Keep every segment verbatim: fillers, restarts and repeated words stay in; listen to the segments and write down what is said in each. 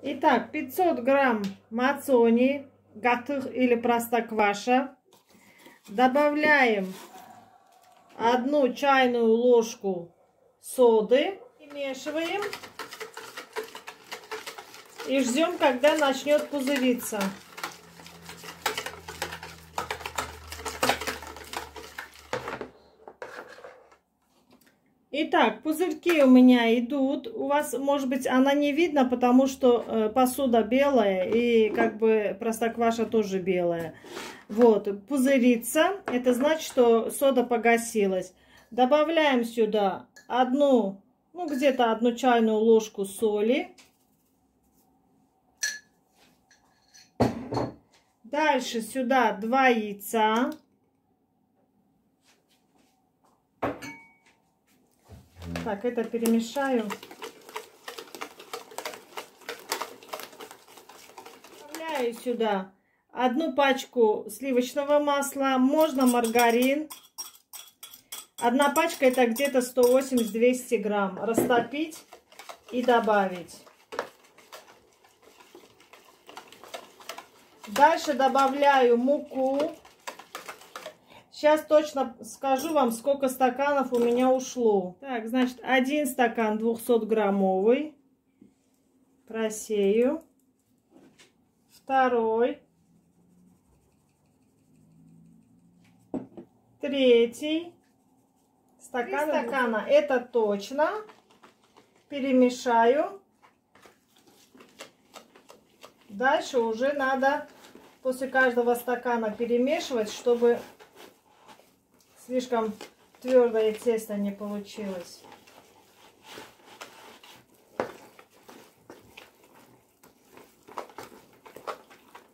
Итак, пятьсот грамм мацони, гатых или простокваша. Добавляем одну чайную ложку соды. Перемешиваем. И ждем, когда начнет пузыриться. Итак, пузырьки у меня идут. У вас, может быть, она не видна, потому что посуда белая и как бы простокваша тоже белая. Вот, пузырится. Это значит, что сода погасилась. Добавляем сюда одну, ну, где-то одну чайную ложку соли. Дальше сюда два яйца. Так, это перемешаю. Добавляю сюда одну пачку сливочного масла, можно маргарин. Одна пачка это где-то сто восемьдесят — двести грамм. Растопить и добавить. Дальше добавляю муку. Сейчас точно скажу вам, сколько стаканов у меня ушло. Так, значит, один стакан двухсотграммовый. Просею. Второй. Третий. Стакан стакана. Это точно. Перемешаю. Дальше уже надо после каждого стакана перемешивать, чтобы... слишком твердое тесто не получилось.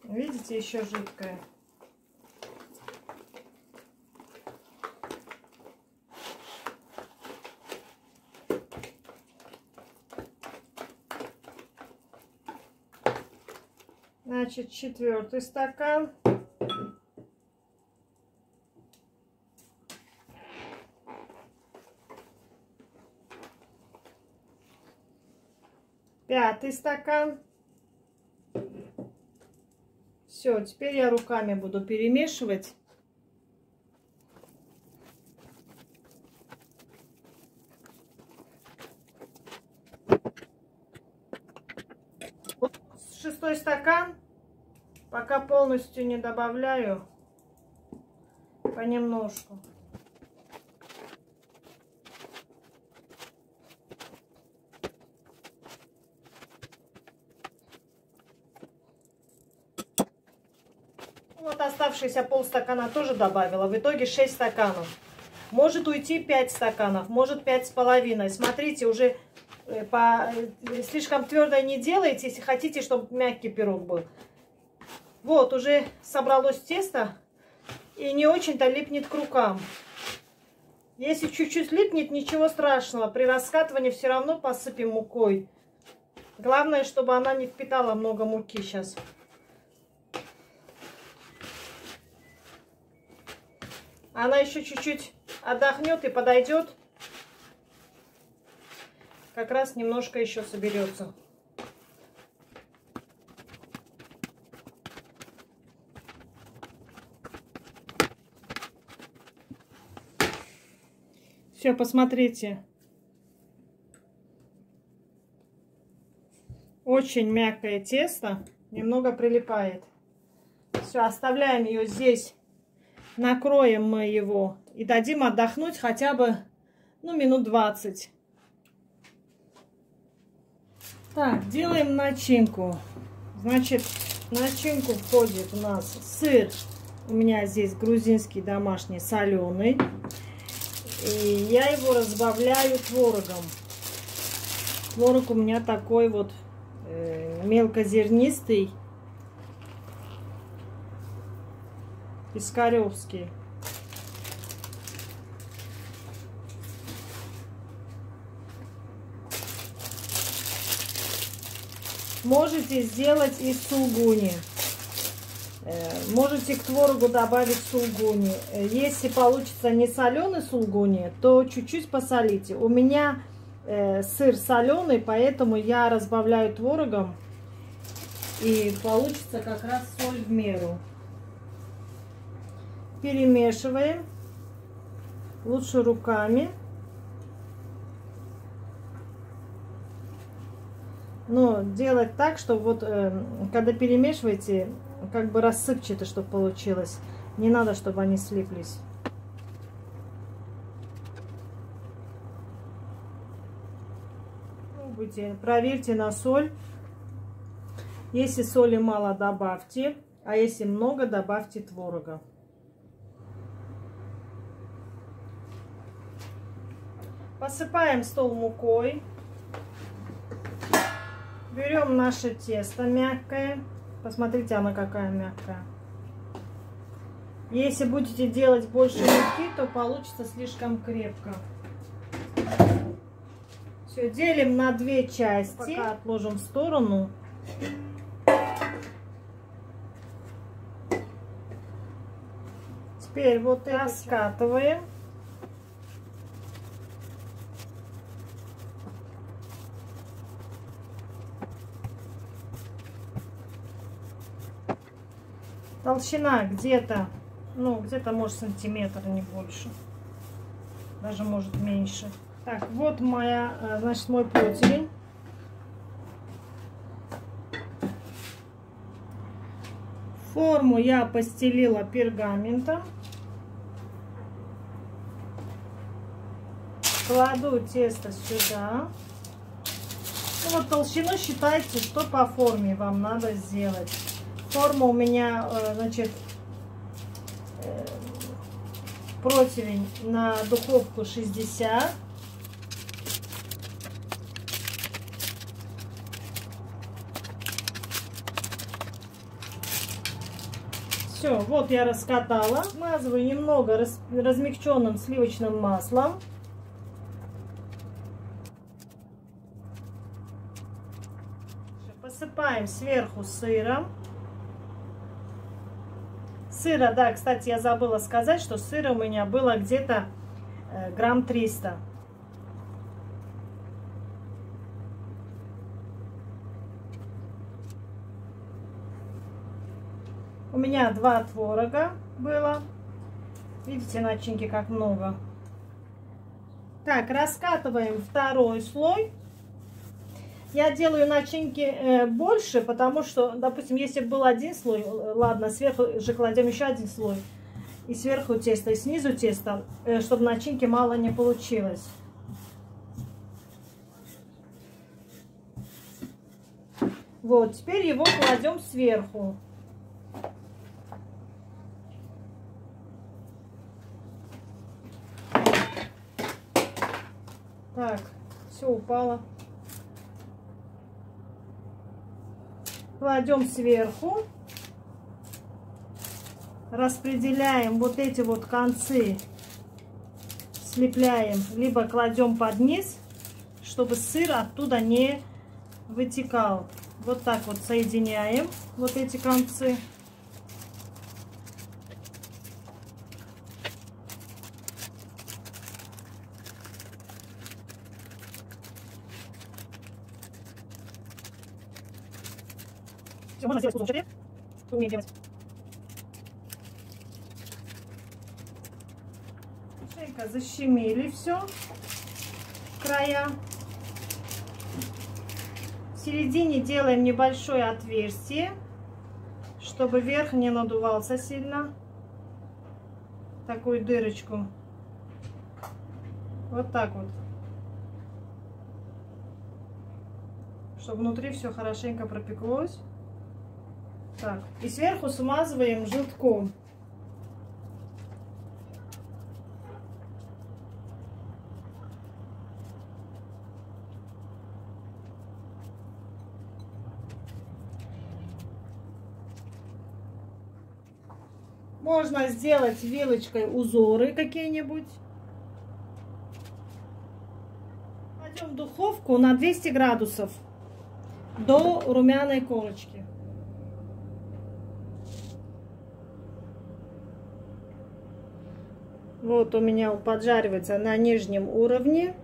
Видите, еще жидкое. Значит, четвертый стакан. Пятый стакан. Все, теперь я руками буду перемешивать. Шестой стакан. Пока полностью не добавляю. Понемножку. Вот оставшиеся полстакана тоже добавила. В итоге шесть стаканов. Может уйти пять стаканов, может пять с половиной. Смотрите, уже по... слишком твердое не делайте, если хотите, чтобы мягкий пирог был. Вот, уже собралось тесто и не очень-то липнет к рукам. Если чуть-чуть липнет, ничего страшного. При раскатывании все равно посыпем мукой. Главное, чтобы она не впитала много муки сейчас. Она еще чуть-чуть отдохнет и подойдет. Как раз немножко еще соберется. Все, посмотрите. Очень мягкое тесто. Немного прилипает. Все, оставляем ее здесь. Накроем мы его и дадим отдохнуть хотя бы, ну, минут двадцать. Так, делаем начинку. Значит, в начинку входит у нас сыр. У меня здесь грузинский домашний соленый. И я его разбавляю творогом. Творог у меня такой вот э, мелкозернистый. Пискаревский. Можете сделать из сулгуни. Можете к творогу добавить сулгуни. Если получится не соленый сулгуни, то чуть-чуть посолите. У меня сыр соленый, поэтому я разбавляю творогом И получится как раз соль в меру. Перемешиваем. Лучше руками. Но делать так, чтобы вот э, когда перемешиваете, как бы рассыпчато, чтобы получилось. Не надо, чтобы они слиплись. Пробуйте, проверьте на соль. Если соли мало, добавьте, а если много, добавьте творога. Посыпаем стол мукой. Берем наше тесто мягкое. Посмотрите, оно какая мягкая. Если будете делать больше муки, то получится слишком крепко. Все, делим на две части. Пока отложим в сторону. Теперь вот и раскатываем. Толщина где-то, ну, где-то, может, сантиметр, не больше. Даже, может, меньше. Так, вот моя, значит, мой противень. Форму я постелила пергаментом. Кладу тесто сюда. Ну, вот толщину считайте, что по форме вам надо сделать. Форма у меня, значит, противень на духовку шестьдесят. Все, вот я раскатала. Смазываю немного размягченным сливочным маслом. Посыпаем сверху сыром. Сыра, да, кстати, я забыла сказать, что сыра у меня было где-то грамм триста. У меня два творога было. Видите, начинки как много. Так, раскатываем второй слой. Я делаю начинки больше, потому что, допустим, если был один слой, ладно, сверху же кладем еще один слой. И сверху тесто, и снизу тесто, чтобы начинки мало не получилось. Вот, теперь его кладем сверху. Так, все упало. Кладем сверху, распределяем вот эти вот концы, слепляем, либо кладем под низ, чтобы сыр оттуда не вытекал. Вот так вот соединяем вот эти концы. Можно сделать кусок шарик, что умею делать. Шейка защемили все, края. В середине делаем небольшое отверстие, чтобы верх не надувался сильно. Такую дырочку. Вот так вот. Чтобы внутри все хорошенько пропеклось. Так, и сверху смазываем желтком. Можно сделать вилочкой узоры какие-нибудь. Кладем в духовку на двести градусов до румяной корочки. Вот у меня поджаривается на нижнем уровне.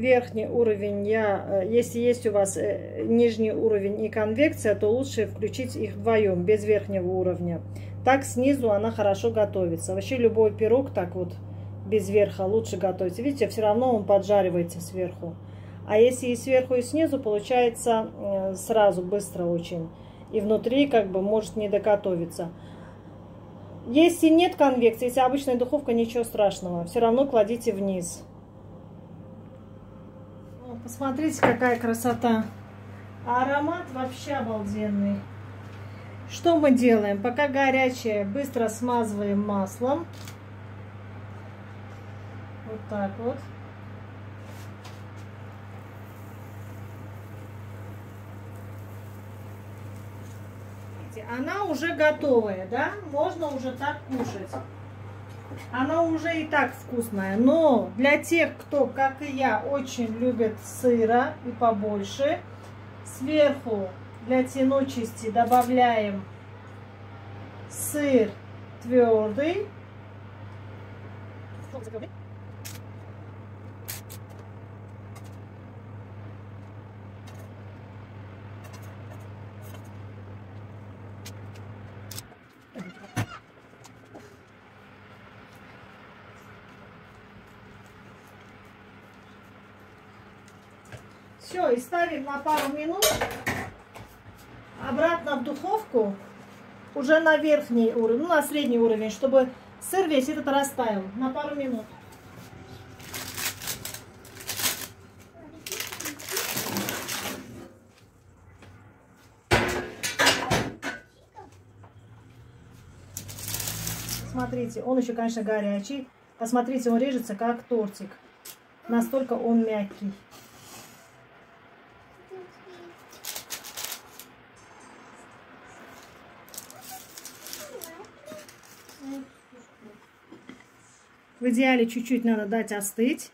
верхний уровень, я, если есть у вас нижний уровень и конвекция, то лучше включить их вдвоем, без верхнего уровня. Так снизу она хорошо готовится. Вообще любой пирог так вот без верха лучше готовится. Видите, все равно он поджаривается сверху. А если и сверху, и снизу, получается сразу, быстро очень. И внутри как бы может не доготовиться. Если нет конвекции, если обычная духовка, ничего страшного. Все равно кладите вниз. Посмотрите, какая красота. А аромат вообще обалденный. Что мы делаем? Пока горячее, быстро смазываем маслом. Вот так вот. Она уже готовая, да? Можно уже так кушать. Она уже и так вкусная. Но для тех, кто, как и я, очень любит сыра и побольше, сверху для тянучести добавляем сыр твердый. Все, и ставим на пару минут обратно в духовку, уже на верхний уровень, ну, на средний уровень, чтобы сыр весь этот растаял, на пару минут. Смотрите, он еще, конечно, горячий. Посмотрите, он режется как тортик. Настолько он мягкий. В идеале чуть-чуть надо дать остыть.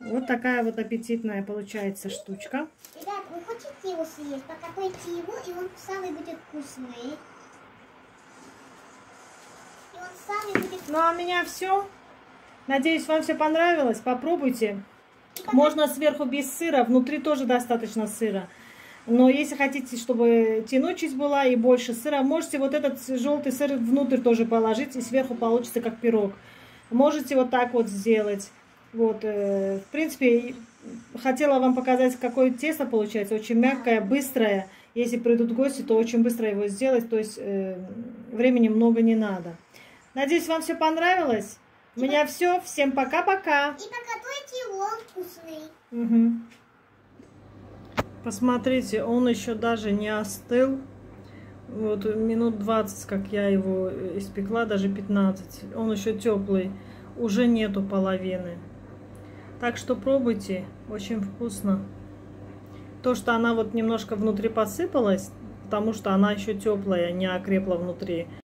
Вот такая вот аппетитная получается штучка. Ребят, вы хотите его съесть? Покопайте его, и он самый будет вкусный. И он самый будет вкусный. Ну а у меня все. Надеюсь, вам все понравилось. Попробуйте. Можно сверху без сыра. Внутри тоже достаточно сыра. Но если хотите, чтобы тянучесть была и больше сыра, можете вот этот желтый сыр внутрь тоже положить, и сверху получится как пирог. Можете вот так вот сделать. Вот, в принципе, хотела вам показать, какое тесто получается. Очень мягкое, быстрое. Если придут гости, то очень быстро его сделать. То есть времени много не надо. Надеюсь, вам все понравилось. У меня все. Всем пока-пока. И покатайте его, вкусный. Угу. Посмотрите, он еще даже не остыл. Вот минут двадцать, как я его испекла, даже пятнадцать. Он еще теплый. Уже нету половины. Так что пробуйте. Очень вкусно. То, что она вот немножко внутри посыпалась, потому что она еще теплая, не окрепла внутри.